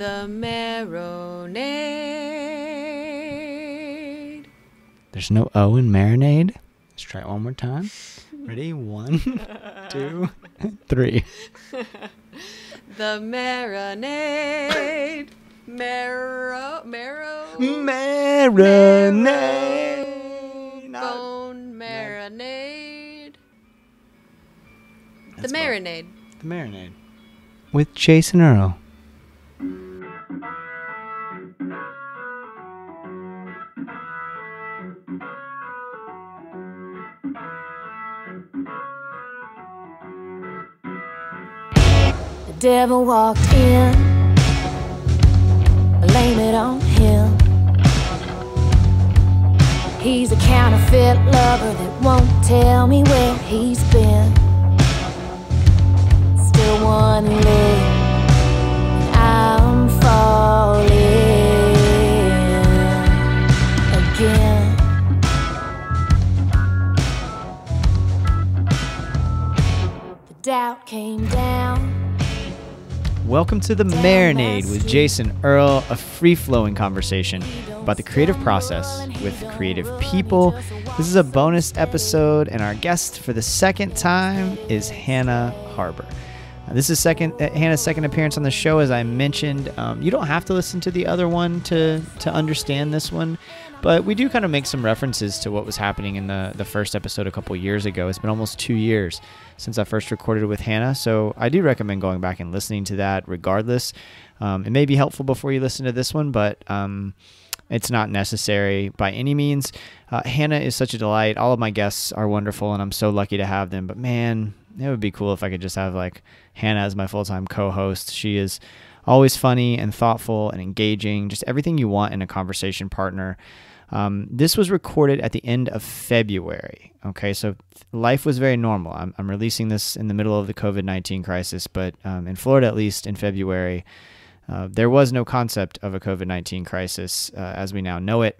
The Marinade. There's no O in marinade. Let's try it one more time. Ready? One, two, three. The Marinade. Marinade. Bone marinade. The Marinade. The Marinade. With Jason Earl. The devil walked in, blame it on him. He's a counterfeit lover that won't tell me where he's been. Still one leg, I'm falling again. The doubt came down. Welcome to The Marinade with Jason Earl, a free-flowing conversation about the creative process with creative people. This is a bonus episode, and our guest for the second time is Hannah Harber. This is Hannah's second appearance on the show, as I mentioned. You don't have to listen to the other one to understand this one, but we do kind of make some references to what was happening in the first episode a couple years ago. It's been almost 2 years since I first recorded with Hannah, so I do recommend going back and listening to that regardless. It may be helpful before you listen to this one, but it's not necessary by any means. Hannah is such a delight. All of my guests are wonderful, and I'm so lucky to have them, but man, it would be cool if I could just have like Hannah as my full-time co-host. She is always funny and thoughtful and engaging, just everything you want in a conversation partner. This was recorded at the end of February. Okay, so life was very normal. I'm releasing this in the middle of the COVID-19 crisis, but in Florida, at least in February, there was no concept of a COVID-19 crisis as we now know it.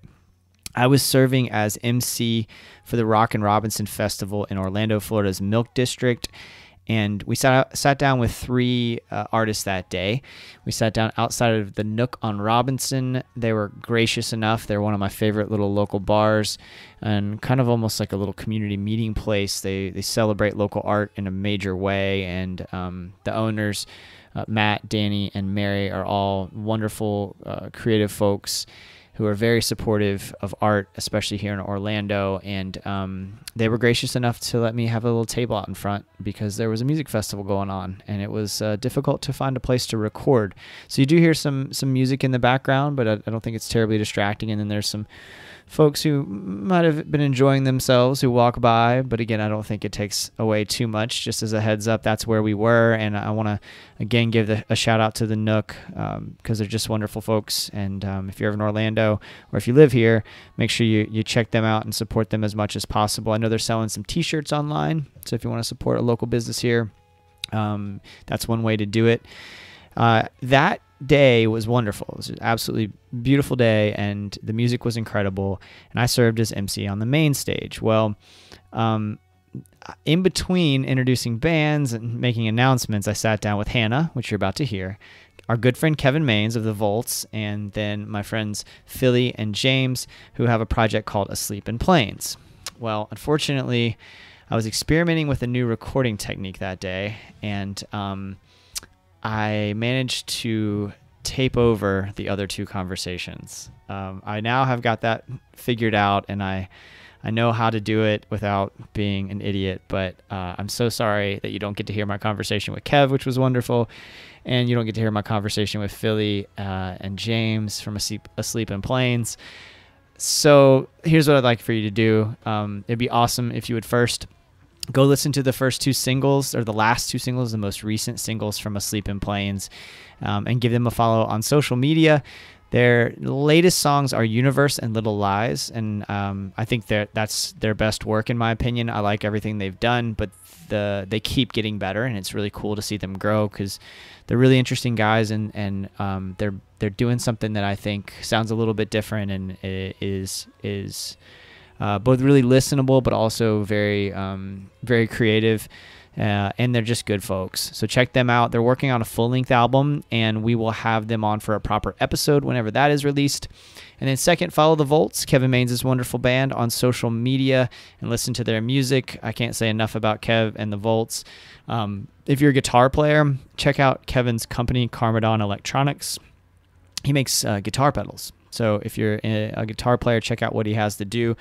I was serving as MC for the Rockin' Robinson Festival in Orlando, Florida's Milk District. And we sat down with three artists that day. We sat down outside of the Nook on Robinson. They were gracious enough. They're one of my favorite little local bars and kind of almost like a little community meeting place. They celebrate local art in a major way. And the owners, Matt, Danny, and Mary, are all wonderful, creative folks who are very supportive of art, especially here in Orlando. And they were gracious enough to let me have a little table out in front because there was a music festival going on, and it was difficult to find a place to record. So you do hear some music in the background, but I don't think it's terribly distracting. And then there's some folks who might have been enjoying themselves who walk by, but again, I don't think it takes away too much. Just as a heads up, that's where we were, and I want to again give a shout out to the Nook because they're just wonderful folks. And if you're ever in Orlando or if you live here, make sure you check them out and support them as much as possible. I know they're selling some t-shirts online, so if you want to support a local business here, that's one way to do it. That day was wonderful. It was an absolutely beautiful day, and the music was incredible, and I served as MC on the main stage. Well, in between introducing bands and making announcements, I sat down with Hannah, which you're about to hear, our good friend Kevin Maines of the Volts, and then my friends Philly and James, who have a project called Asleep in Plains. Well, unfortunately, I was experimenting with a new recording technique that day, and I managed to tape over the other two conversations. I now have got that figured out, and I know how to do it without being an idiot, but I'm so sorry that you don't get to hear my conversation with Kev, which was wonderful, and you don't get to hear my conversation with Philly and James from Asleep in Plains. So here's what I'd like for you to do. It'd be awesome if you would first go listen to the first two singles, or the last two singles, the most recent singles from Asleep in Plains, and give them a follow on social media. Their latest songs are Universe and Little Lies, and I think that's their best work, in my opinion. I like everything they've done, but they keep getting better, and it's really cool to see them grow because they're really interesting guys, and they're doing something that I think sounds a little bit different, and it is both really listenable but also very, very creative. and they're just good folks. So check them out. They're working on a full-length album, and we will have them on for a proper episode whenever that is released. And then second, follow the Volts, Kevin Maines' wonderful band, on social media and listen to their music. I can't say enough about Kev and the Volts. If you're a guitar player, check out Kevin's company, Carmadon Electronics. He makes guitar pedals. So if you're a guitar player, check out what he has to do.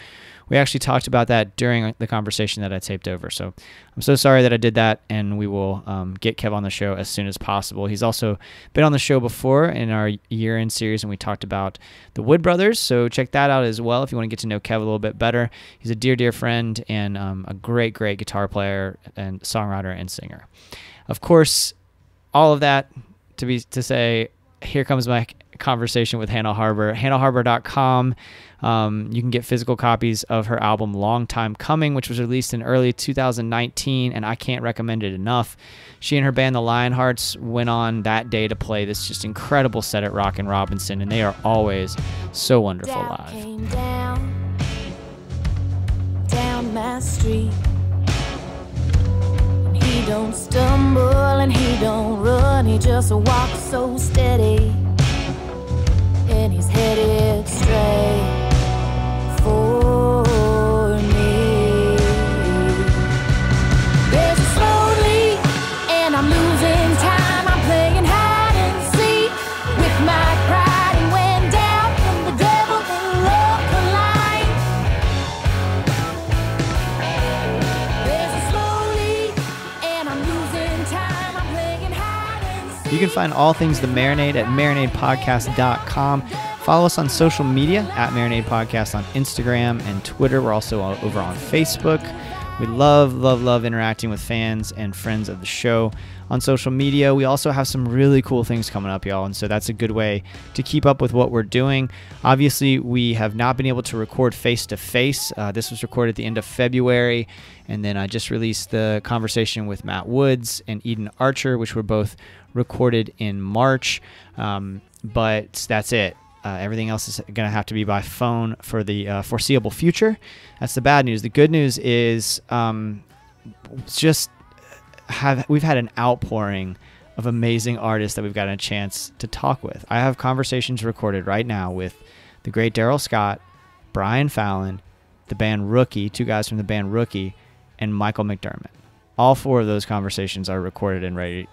We actually talked about that during the conversation that I taped over. So I'm so sorry that I did that, and we will get Kev on the show as soon as possible. He's also been on the show before in our year-end series, and we talked about the Wood Brothers. So check that out as well if you want to get to know Kev a little bit better. He's a dear, dear friend and a great, great guitar player and songwriter and singer. Of course, all of that to say, here comes my conversation with Hannah Harber, hannahharber.com. You can get physical copies of her album Long Time Coming, which was released in early 2019, and I can't recommend it enough. She and her band the Lionhearts went on that day to play this just incredible set at Rockin' Robinson, and they are always so wonderful live. Came down my street, and he don't stumble and he don't run, he just walks so steady. And he's headed straight for me. There's slowly, and I'm losing time. I'm playing hide and seek with my pride. And when doubt and the devil and love collide, there's slowly, and I'm losing time. I'm playing hide and seek. You can find all things The Marinade at marinadepodcast.com. Follow us on social media at Marinade Podcast on Instagram and Twitter. We're also over on Facebook. We love, love, love interacting with fans and friends of the show on social media. We also have some really cool things coming up, y'all, and so that's a good way to keep up with what we're doing. Obviously, we have not been able to record face-to-face. This was recorded at the end of February, and then I just released the conversation with Matt Woods and Eden Archer, which were both recorded in March, but that's it. Everything else is going to have to be by phone for the foreseeable future. That's the bad news. The good news is we've had an outpouring of amazing artists that we've gotten a chance to talk with. I have conversations recorded right now with the great Daryl Scott, Brian Fallon, the band Rookie, two guys from the band Rookie, and Michael McDermott. All four of those conversations are recorded and ready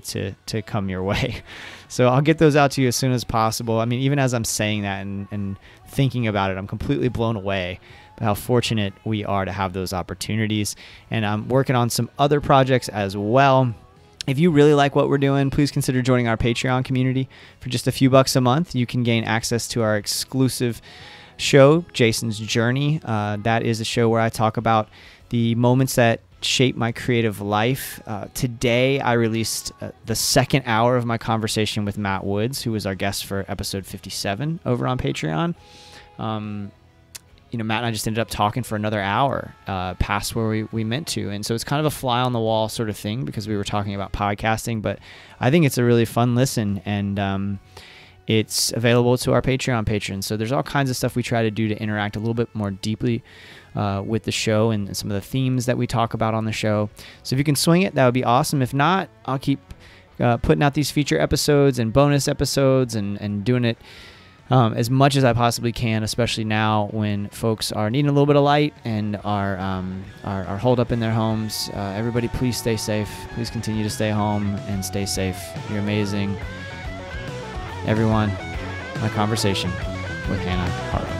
to come your way. So I'll get those out to you as soon as possible. I mean, even as I'm saying that and thinking about it, I'm completely blown away by how fortunate we are to have those opportunities. And I'm working on some other projects as well. If you really like what we're doing, please consider joining our Patreon community. For just a few bucks a month, you can gain access to our exclusive show, Jason's Journey. That is a show where I talk about the moments that shape my creative life. Today I released the second hour of my conversation with Matt Woods, who was our guest for episode 57 over on Patreon. You know, Matt and I just ended up talking for another hour past where we meant to, and so it's kind of a fly on the wall sort of thing because we were talking about podcasting, but I think it's a really fun listen, and it's available to our Patreon patrons. So there's all kinds of stuff we try to do to interact a little bit more deeply with the show and some of the themes that we talk about on the show. So if you can swing it, that would be awesome. If not, I'll keep putting out these feature episodes and bonus episodes and doing it as much as I possibly can, especially now when folks are needing a little bit of light and are holed up in their homes. Everybody, please stay safe. Please continue to stay home and stay safe. You're amazing. Everyone, my conversation with Hannah Harber.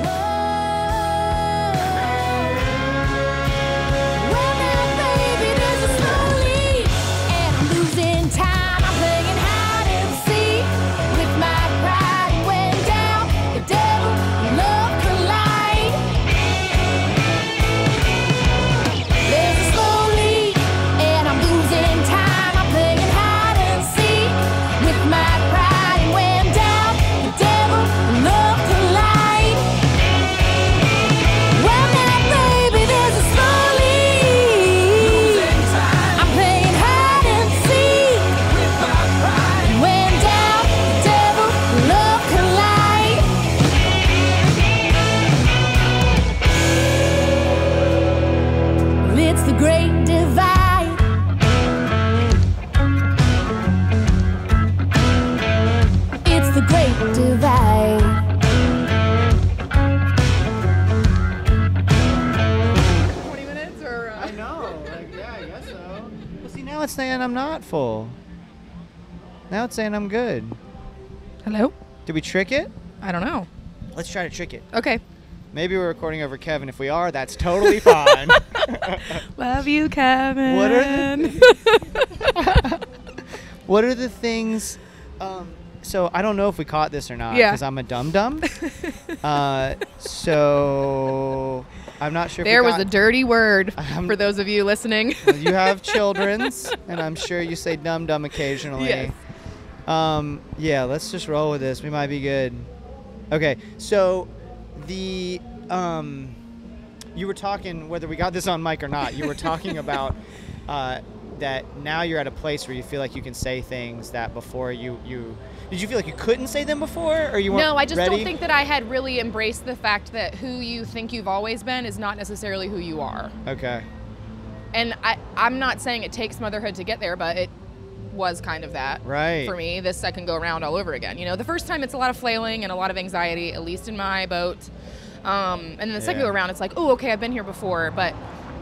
My Now it's saying I'm not full. Now it's saying I'm good. Hello? Did we trick it? I don't know. Let's try to trick it. Okay. Maybe we're recording over Kevin. If we are, that's totally fine. Love you, Kevin. What are the things... so I don't know if we caught this or not because I'm a dum-dum. So I'm not sure. There was a dirty word for those of you listening. You have children's, and I'm sure you say dum-dum occasionally. Yes. Yeah, let's just roll with this. We might be good. Okay, so the you were talking, whether we got this on mic or not, you were talking about... that now you're at a place where you feel like you can say things that before you did you feel like you couldn't say them before, or you weren't? No, I just don't think that I had really embraced the fact that who you think you've always been is not necessarily who you are. Okay. And I'm not saying it takes motherhood to get there, but it was kind of that for me this second go around all over again. You know, the first time it's a lot of flailing and a lot of anxiety, at least in my boat. And then the second go around, it's like, oh, okay, I've been here before, but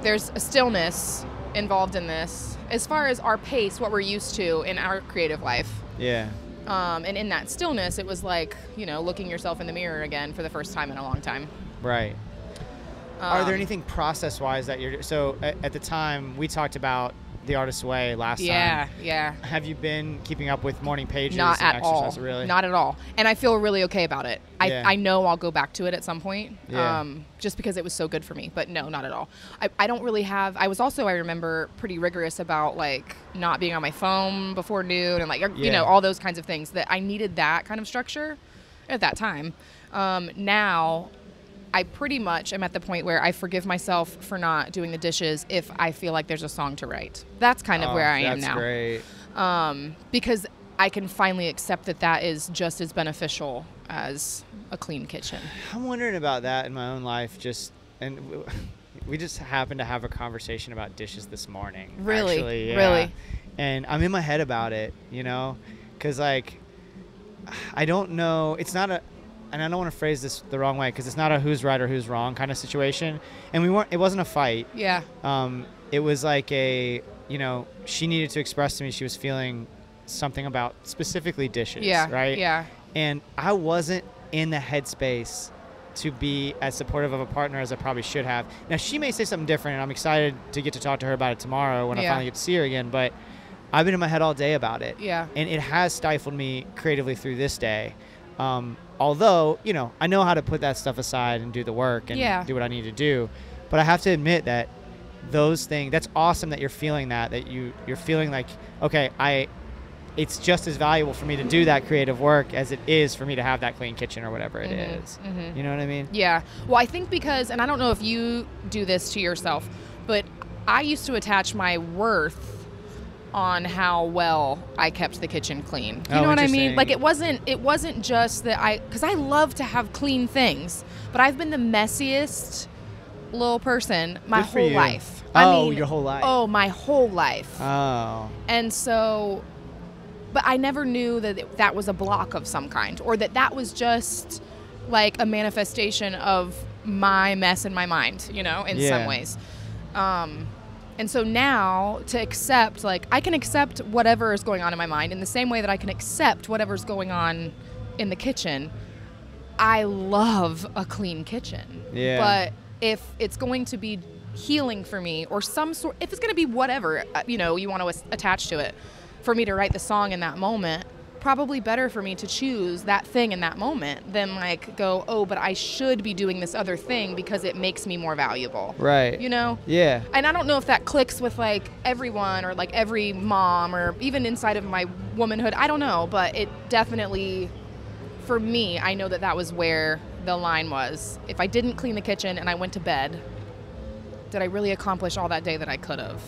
there's a stillness involved in this as far as our pace, what we're used to in our creative life. Yeah. And in that stillness, it was like, you know, looking yourself in the mirror again for the first time in a long time. Right. Are there anything process wise that you're, so at the time we talked about The Artist's Way last time. Yeah. Have you been keeping up with morning pages? Not and at exercise? All. Really? Not at all. And I feel really okay about it. I know I'll go back to it at some point. Yeah. Just because it was so good for me. But no, not at all. I don't really have. I was also, I remember, pretty rigorous about like not being on my phone before noon and like you know, all those kinds of things. That I needed that kind of structure at that time. Now I pretty much am at the point where I forgive myself for not doing the dishes if I feel like there's a song to write. That's kind of where I am now. That's great. Because I can finally accept that that is just as beneficial as a clean kitchen. I'm wondering about that in my own life. And we just happened to have a conversation about dishes this morning. Really? Actually, yeah. Really? And I'm in my head about it, you know? Because, like, I don't know. It's not a... And I don't want to phrase this the wrong way because it's not a who's right or who's wrong kind of situation. And we weren't, it wasn't a fight. Yeah. It was like a, you know, she needed to express to me she was feeling something about specifically dishes. Yeah. Right? Yeah. And I wasn't in the headspace to be as supportive of a partner as I probably should have. Now, she may say something different, and I'm excited to get to talk to her about it tomorrow when I finally get to see her again. But I've been in my head all day about it. Yeah. And it has stifled me creatively through this day. Although, you know, I know how to put that stuff aside and do the work and do what I need to do. But I have to admit that those things, that's awesome that you're feeling that, you're feeling like, okay, it's just as valuable for me to do that creative work as it is for me to have that clean kitchen or whatever it is. Mm-hmm. You know what I mean? Yeah. Well, I think because, and I don't know if you do this to yourself, but I used to attach my worth on how well I kept the kitchen clean. You know what I mean? Like it wasn't just that because I love to have clean things, but I've been the messiest little person my whole life. I mean, your whole life. Oh, my whole life. Oh. And so, but I never knew that that was a block of some kind, or that was just like a manifestation of my mess in my mind, you know, in some ways. And so now to accept, like, I can accept whatever is going on in my mind in the same way that I can accept whatever's going on in the kitchen. I love a clean kitchen. Yeah. But if it's going to be healing for me or some sort, if it's going to be whatever, you know, you want to attach to it, for me to write the song in that moment, probably better for me to choose that thing in that moment than like go, oh, but I should be doing this other thing because it makes me more valuable. Right. You know? Yeah. And I don't know if that clicks with like everyone or like every mom or even inside of my womanhood. I don't know, but it definitely, for me, I know that was where the line was. If I didn't clean the kitchen and I went to bed, did I really accomplish all that day that I could have?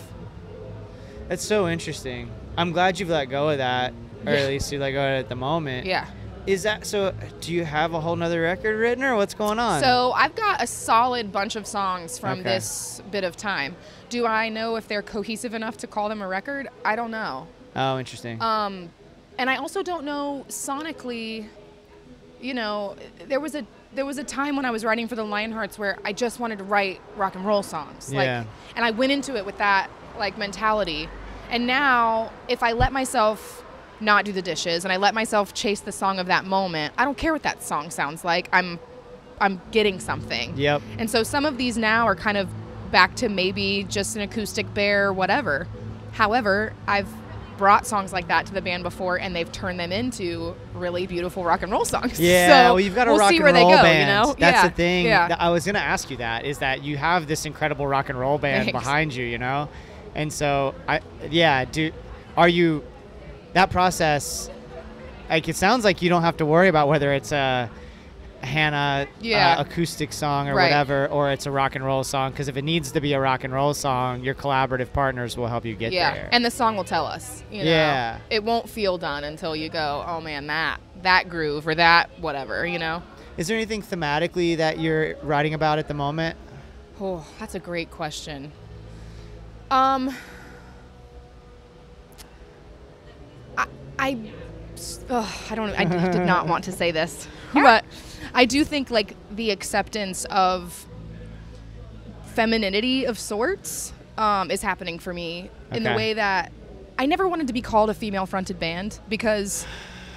That's so interesting. I'm glad you've let go of that. Or at least you like at the moment. Yeah. Is that so? Do you have a whole nother record written, or what's going on? So I've got a solid bunch of songs from this bit of time. Do I know if they're cohesive enough to call them a record? I don't know. Oh, interesting. And I also don't know sonically. You know, there was a time when I was writing for the Lionhearts where I just wanted to write rock and roll songs. Yeah. Like, and I went into it with that like mentality. And now, if I let myself not do the dishes and I let myself chase the song of that moment, I don't care what that song sounds like. I'm getting something. Yep. And so some of these now are kind of back to maybe just an acoustic bear or whatever. However, I've brought songs like that to the band before, and they've turned them into really beautiful rock and roll songs. Yeah, so well, you've got a rock and roll band. You know? That's the thing. Yeah. I was going to ask you that, is that you have this incredible rock and roll band behind you, you know? And so, that process, like, it sounds like you don't have to worry about whether it's a Hannah acoustic song or whatever, or it's a rock and roll song, because if it needs to be a rock and roll song, your collaborative partners will help you get there. And the song will tell us, you know? Yeah. It won't feel done until you go, oh man, that groove or that whatever, you know? Is there anything thematically that you're writing about at the moment? Oh, that's a great question. I don't know. I did not want to say this, but I do think, like, the acceptance of femininity of sorts is happening for me in the way that I never wanted to be called a female-fronted band, because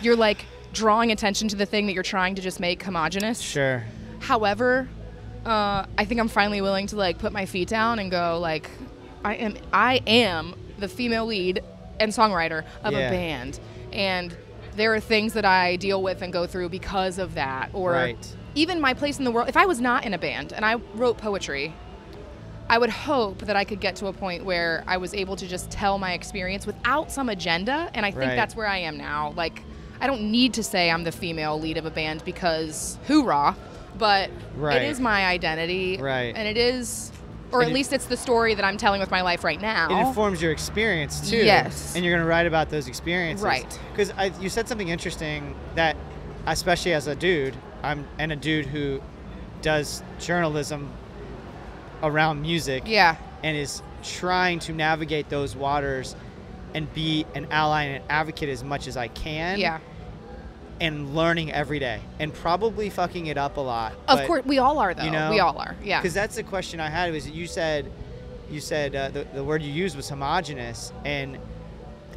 you're, like, drawing attention to the thing that you're trying to just make homogenous. Sure. However, I think I'm finally willing to, like, put my feet down and go, like, I am the female lead and songwriter of a band, and there are things that I deal with and go through because of that, or even my place in the world. If I was not in a band and I wrote poetry, I would hope that I could get to a point where I was able to just tell my experience without some agenda, and I think that's where I am now. Like, I don't need to say I'm the female lead of a band because hoorah, but it is my identity, and it is... Or at least it's the story that I'm telling with my life right now. It informs your experience, too. Yes. And you're going to write about those experiences. Right. Because you said something interesting that, especially as a dude, and a dude who does journalism around music and is trying to navigate those waters and be an ally and an advocate as much as I can. Yeah. And learning every day, and probably fucking it up a lot. Of course, we all are, though. You know, we all are. Yeah. Because that's the question I had, was you said the word you used was homogenous, and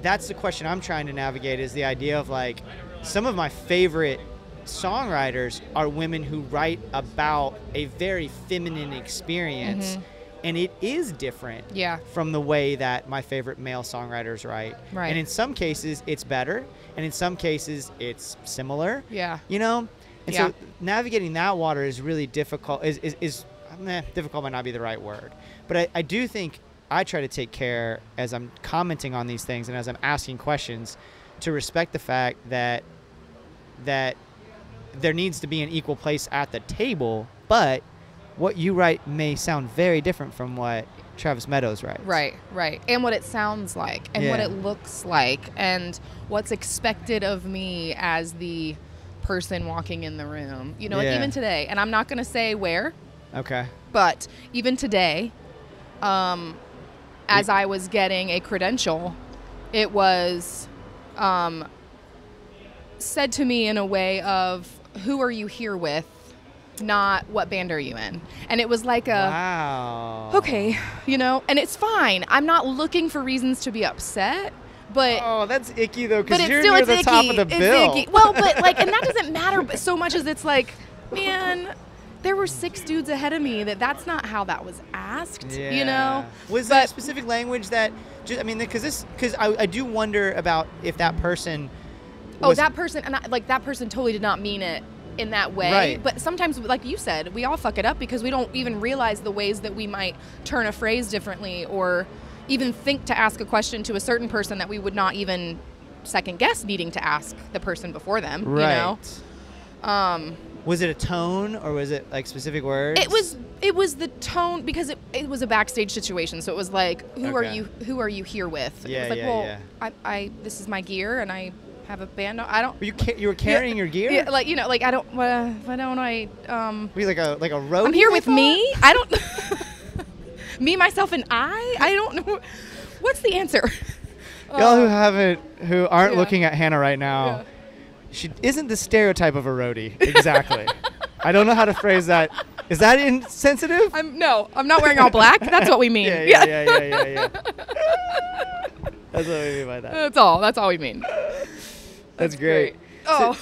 that's the question I'm trying to navigate, is the idea of, like, some of my favorite songwriters are women who write about a very feminine experience, and it is different from the way that my favorite male songwriters write. Right. And in some cases, it's better. And in some cases, it's similar. Yeah. You know? And so navigating that water is really difficult. Difficult might not be the right word. But I do think I try to take care, as I'm commenting on these things and as I'm asking questions, to respect the fact that there needs to be an equal place at the table, but what you write may sound very different from what Travis Meadows writes. Right. And what it sounds like, and what it looks like, and what's expected of me as the person walking in the room. You know, like, even today, and I'm not going to say where. Okay. But even today, as I was getting a credential, it was said to me in a way of, who are you here with? Not what band are you in? And it was like wow. Okay, you know, and it's fine. I'm not looking for reasons to be upset, but that's icky, though, because you're still, near the icky. Top of the it's bill. Icky. Well, but like, and that doesn't matter so much as it's like, man, there were 6 dudes ahead of me. That's not how that was asked. Yeah. You know, was there a specific language that? Just, I mean, because I do wonder about if that person. That person, and that person totally did not mean it in that way, but sometimes, like you said, we all fuck it up because we don't even realize the ways that we might turn a phrase differently, or even think to ask a question to a certain person that we would not even second guess needing to ask the person before them. You know, was it a tone, or was it like specific words? It was the tone, because it was a backstage situation, so it was like, who are you here with? Yeah, it was like, I this is my gear, and I have a band on. I don't. You were carrying your gear? Yeah, like, you know, like, I don't. Why don't I? Were you like a road? I'm here with me. I don't. Me, myself, and I. I don't know. What's the answer? Y'all who aren't looking at Hannah right now, she isn't the stereotype of a roadie exactly. I don't know how to phrase that. Is that insensitive? No, I'm not wearing all black. That's what we mean. Yeah. That's what we mean by that. That's all. That's all we mean. That's great. Oh.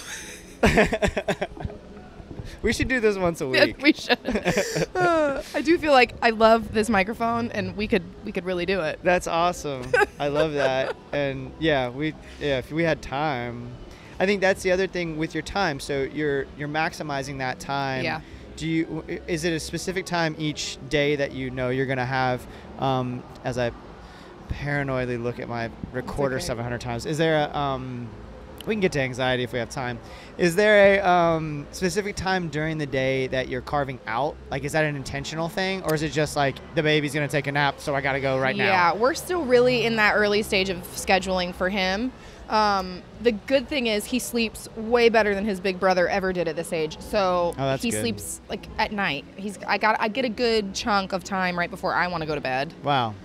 We should do this once a week. Yeah, we should. I do feel like I love this microphone, and we could really do it. That's awesome. I love that. And yeah, if we had time, I think that's the other thing with your time. So you're maximizing that time. Yeah. Is it a specific time each day that you know you're gonna have? As I paranoidly look at my recorder 700 times, is there a we can get to anxiety if we have time. Is there a specific time during the day that you're carving out? Like, is that an intentional thing? Or is it just like, the baby's going to take a nap, so I got to go right now? Yeah, we're still really in that early stage of scheduling for him. The good thing is he sleeps way better than his big brother ever did at this age. So he sleeps like at night. I get a good chunk of time right before I want to go to bed. Wow.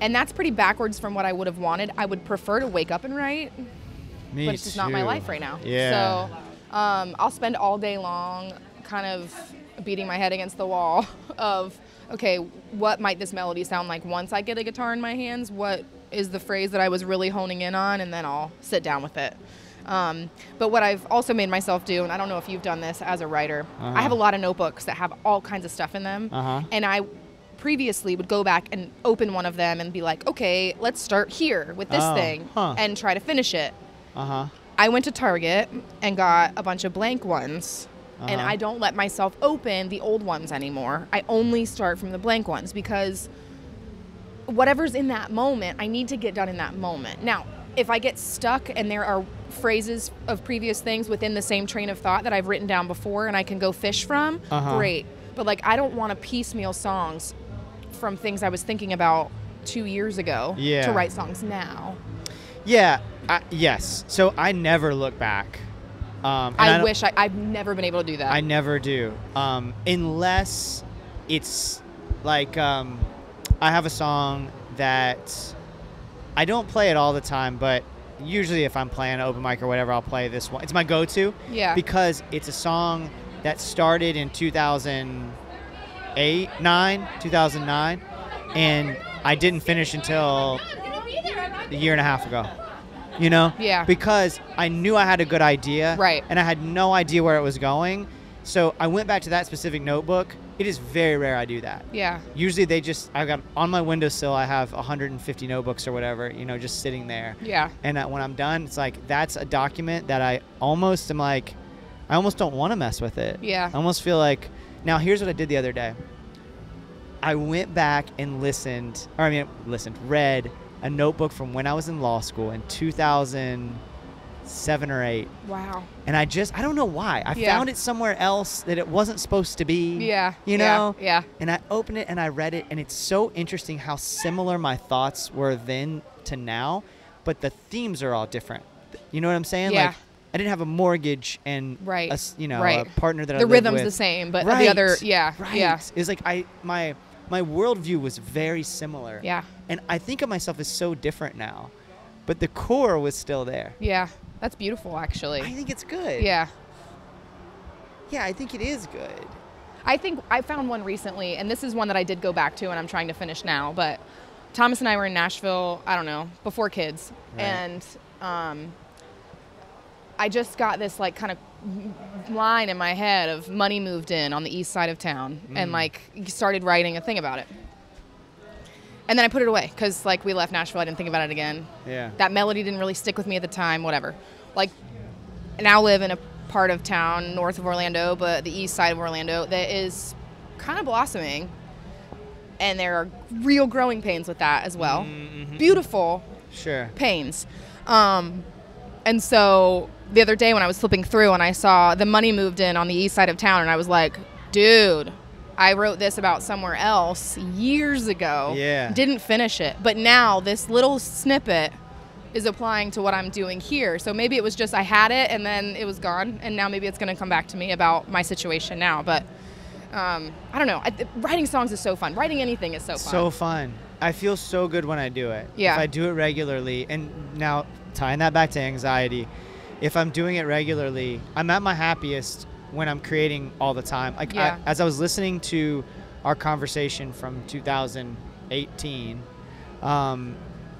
And that's pretty backwards from what I would have wanted. I would prefer to wake up and write, but it's just not my life right now. Yeah. So I'll spend all day long kind of beating my head against the wall of, okay, what might this melody sound like once I get a guitar in my hands? What is the phrase that I was really honing in on? And then I'll sit down with it. But what I've also made myself do, and I don't know if you've done this as a writer, I have a lot of notebooks that have all kinds of stuff in them. And I previously would go back and open one of them and be like, okay, let's start here with this thing and try to finish it. I went to Target and got a bunch of blank ones, and I don't let myself open the old ones anymore. I only start from the blank ones because whatever's in that moment, I need to get done in that moment. Now, if I get stuck and there are phrases of previous things within the same train of thought that I've written down before and I can go fish from, great. But like, I don't want to piecemeal songs from things I was thinking about 2 years ago to write songs now. Yes. So I never look back. I've never been able to do that. I never do. Unless it's like, I have a song that I don't play it all the time, but usually if I'm playing an open mic or whatever, I'll play this one. It's my go-to. Yeah. Because it's a song that started in 2009, and I didn't finish until a year and a half ago, you know? Yeah. Because I knew I had a good idea, right? And I had no idea where it was going, so I went back to that specific notebook. It is very rare I do that. Yeah. Usually they just, I've got on my windowsill, I have 150 notebooks or whatever, you know, just sitting there. Yeah. And when I'm done, it's like, that's a document that I almost am like, I almost don't want to mess with it. Yeah. I almost feel like, now, here's what I did the other day. I went back and read a notebook from when I was in law school in 2007 or 8. Wow. And I don't know why. I found it somewhere else that it wasn't supposed to be. Yeah. You know? Yeah. And I opened it and I read it, and it's so interesting how similar my thoughts were then to now, but the themes are all different. You know what I'm saying? Yeah. Like, I didn't have a mortgage and a partner that I lived with. The rhythm's the same, but the other, It was like my worldview was very similar. Yeah. And I think of myself as so different now, but the core was still there. Yeah, that's beautiful, actually. I think it's good. Yeah. Yeah, I think it is good. I think I found one recently, and this is one that I did go back to, and I'm trying to finish now, but Thomas and I were in Nashville, I don't know, before kids, and I just got this like kind of line in my head of money moved in on the east side of town and like started writing a thing about it. And then I put it away because like we left Nashville, I didn't think about it again. Yeah. That melody didn't really stick with me at the time, whatever. Like now live in a part of town north of Orlando, but the east side of Orlando that is kind of blossoming. And there are real growing pains with that as well. Beautiful pains. And so the other day when I was flipping through and I saw the money moved in on the east side of town, and I was like, dude, I wrote this about somewhere else years ago. Yeah. Didn't finish it. But now this little snippet is applying to what I'm doing here. So maybe it was just I had it and then it was gone. And now maybe it's going to come back to me about my situation now. But I don't know. Writing songs is so fun. Writing anything is so fun. So fun. I feel so good when I do it. Yeah. If I do it regularly. And now tying that back to anxiety, if I'm doing it regularly, I'm at my happiest when I'm creating all the time. Like as I was listening to our conversation from 2018,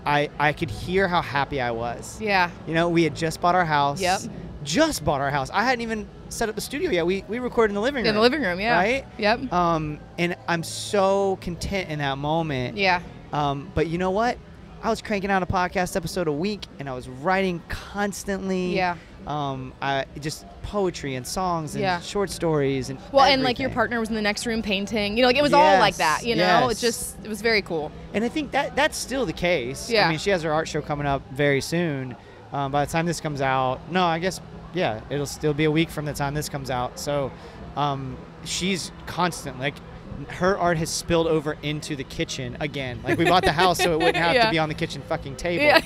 I could hear how happy I was. Yeah. You know, we had just bought our house. Yep. Just bought our house. I hadn't even set up the studio yet. We recorded in the living room. In the living room, yeah. Right? Yep. And I'm so content in that moment. Yeah. But you know what? I was cranking out a podcast episode a week, and I was writing constantly. Yeah. I just poetry and songs and short stories and everything. And like your partner was in the next room painting, you know, like it was all like that, you know, it's just, it was very cool. And I think that that's still the case. Yeah. I mean, she has her art show coming up very soon. By the time this comes out, it'll still be a week from the time this comes out. So, she's constant, like her art has spilled over into the kitchen again. Like we bought the house so it wouldn't have to be on the kitchen fucking table. Yeah.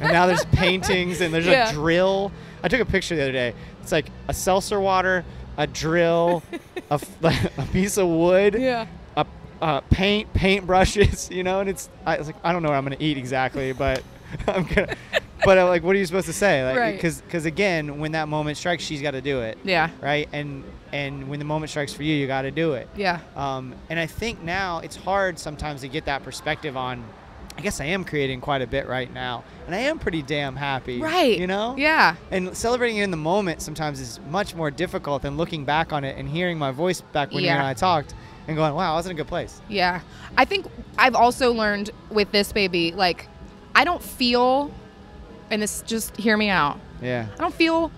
And now there's paintings and there's a drill. I took a picture the other day. It's like a seltzer water, a drill, a piece of wood, paint brushes, you know, and it's like, I don't know what I'm going to eat exactly, but I'm going to, but I'm like, what are you supposed to say? Like, right. Cause again, when that moment strikes, she's got to do it. Yeah. Right. And when the moment strikes for you, you got to do it. Yeah. And I think now it's hard sometimes to get that perspective on, I guess I am creating quite a bit right now. And I am pretty damn happy. Right. You know? Yeah. And celebrating it in the moment sometimes is much more difficult than looking back on it and hearing my voice back when you and I talked and going, wow, I was in a good place. Yeah. I think I've also learned with this baby, like, I don't feel, and this, just hear me out. Yeah. I don't feel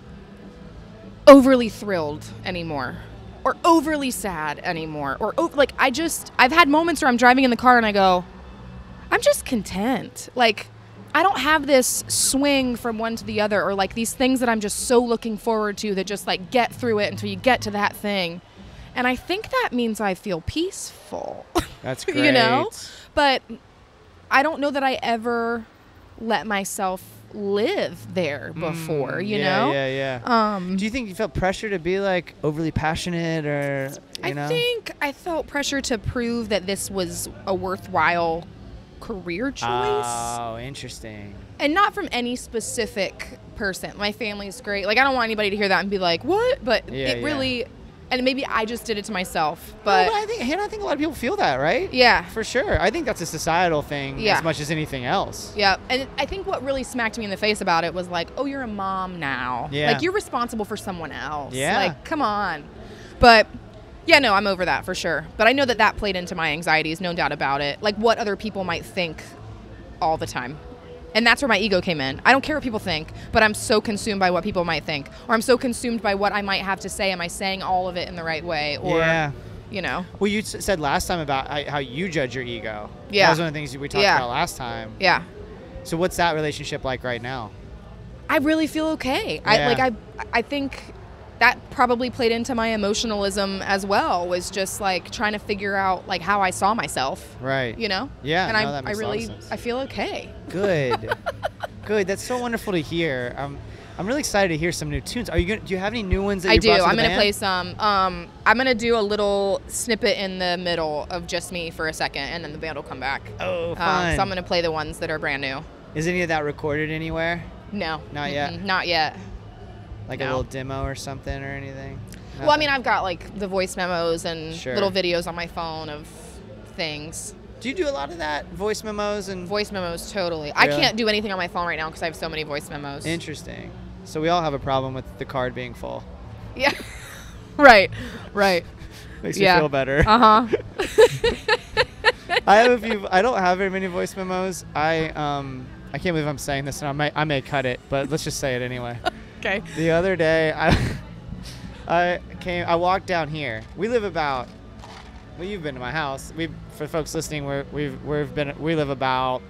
overly thrilled anymore or overly sad anymore or like I've had moments where I'm driving in the car and I go, I'm just content. Like I don't have this swing from one to the other or like these things that I'm just so looking forward to that just like get through it until you get to that thing. And I think that means I feel peaceful. That's great. You know, but I don't know that I ever let myself live there before, you know? Yeah, yeah. Do you think you felt pressure to be like overly passionate or, you know? I think I felt pressure to prove that this was a worthwhile career choice. Oh, interesting. And not from any specific person. My family's great. Like, I don't want anybody to hear that and be like, what? But it really, and maybe I just did it to myself. But, I think a lot of people feel that, right? Yeah. For sure. I think that's a societal thing as much as anything else. Yeah. And I think what really smacked me in the face about it was like, oh, you're a mom now. Yeah. Like, you're responsible for someone else. Yeah. Like, come on. But, yeah, no, I'm over that for sure. But I know that that played into my anxieties, no doubt about it. Like, what other people might think all the time. And that's where my ego came in. I don't care what people think, but I'm so consumed by what people might think. Or I'm so consumed by what I might have to say. Am I saying all of it in the right way? Or, you know. Well, you said last time about how you judge your ego. Yeah. That was one of the things we talked about last time. Yeah. So what's that relationship like right now? I really feel okay. Yeah. I think that probably played into my emotionalism as well, was just like trying to figure out like how I saw myself. Right. You know? Yeah. And no, that makes a lot of sense. I feel okay. Good. Good. That's so wonderful to hear. I'm really excited to hear some new tunes. Do you have any new ones that you brought to the band? I do. I'm going to play some. I'm going to do a little snippet in the middle of just me for a second, and then the band will come back. Oh, fun. So I'm going to play the ones that are brand new. Is any of that recorded anywhere? No. Not yet? Not yet. Like a little demo or something or anything? Nothing. Well, I mean, I've got like the voice memos and little videos on my phone of things. Do you do a lot of that, voice memos? And voice memos, totally. Really? I can't do anything on my phone right now because I have so many voice memos. Interesting. So we all have a problem with the card being full. Yeah. Right. Right. Makes you feel better. I have a few. I don't have very many voice memos. I can't believe I'm saying this, and I may cut it, but let's just say it anyway. Okay. The other day, I walked down here. We live about. Well, you've been to my house. For folks listening, we live about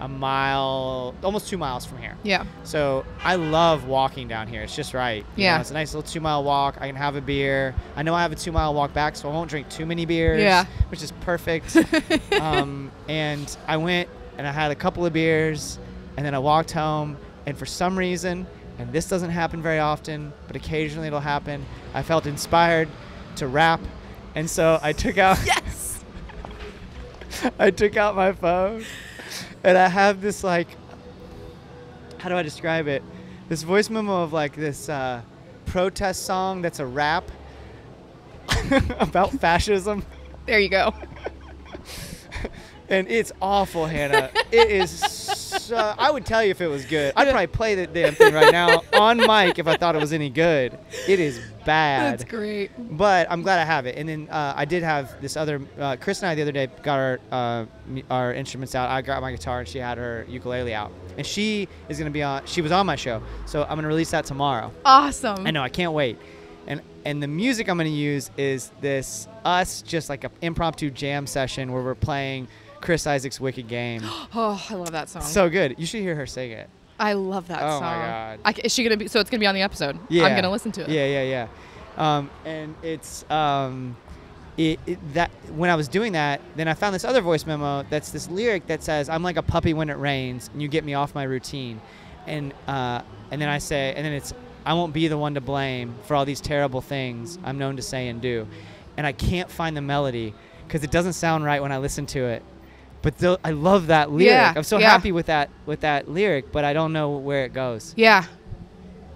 a mile, almost 2 miles from here. Yeah. So I love walking down here. It's just right. You know, it's a nice little 2 mile walk. I can have a beer. I know I have a 2 mile walk back, so I won't drink too many beers. Yeah. Which is perfect. And I went and I had a couple of beers, and then I walked home. And for some reason, and this doesn't happen very often, but occasionally it'll happen, I felt inspired to rap. And so I took out my phone, and I have this, like, how do I describe it? This voice memo of like this protest song that's a rap about fascism. There you go. And it's awful, Hannah. It is so I would tell you if it was good. I'd probably play that damn thing right now on mic if I thought it was any good. It is bad. That's great. But I'm glad I have it. And then I did have this other, Chris and I the other day got our instruments out. I got my guitar and she had her ukulele out. And she is going to be on, she was on my show. So I'm going to release that tomorrow. Awesome. I know, I can't wait. And the music I'm going to use is this, just like an impromptu jam session where we're playing Chris Isaac's Wicked Game. Oh, I love that song. So good. You should hear her sing it. I love that song. Oh my God. Is she going to be, so it's going to be on the episode. Yeah. I'm going to listen to it. Yeah. And it's, that when I was doing that, then I found this other voice memo that's this lyric that says, "I'm like a puppy when it rains and you get me off my routine." And then I say, and then it's, "I won't be the one to blame for all these terrible things I'm known to say and do." And I can't find the melody because it doesn't sound right when I listen to it. But I love that lyric. Yeah, I'm so happy with that lyric, but I don't know where it goes. Yeah.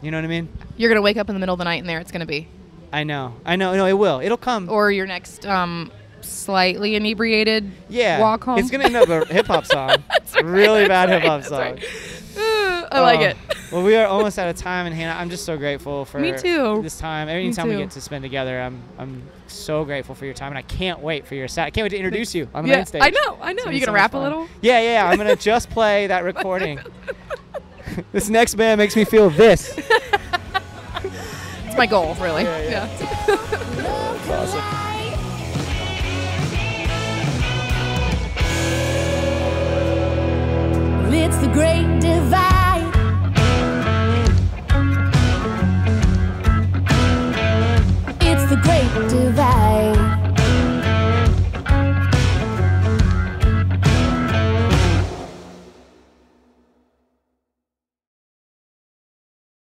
You know what I mean? You're going to wake up in the middle of the night and there it's going to be. I know. No, it will. It'll come. Or your next slightly inebriated walk home. It's going to end up a hip-hop song. Really bad hip-hop song. Right. I like it. Well, we are almost out of time, and Hannah, I'm just so grateful for this time. Anytime we get to spend together, I'm so grateful for your time, and I can't wait for your set. I can't wait to introduce you on the main stage. I know. You gonna rap a little? Yeah. I'm gonna just play that recording. This next band makes me feel this. It's my goal, really. Yeah. That's awesome. It's the great divide.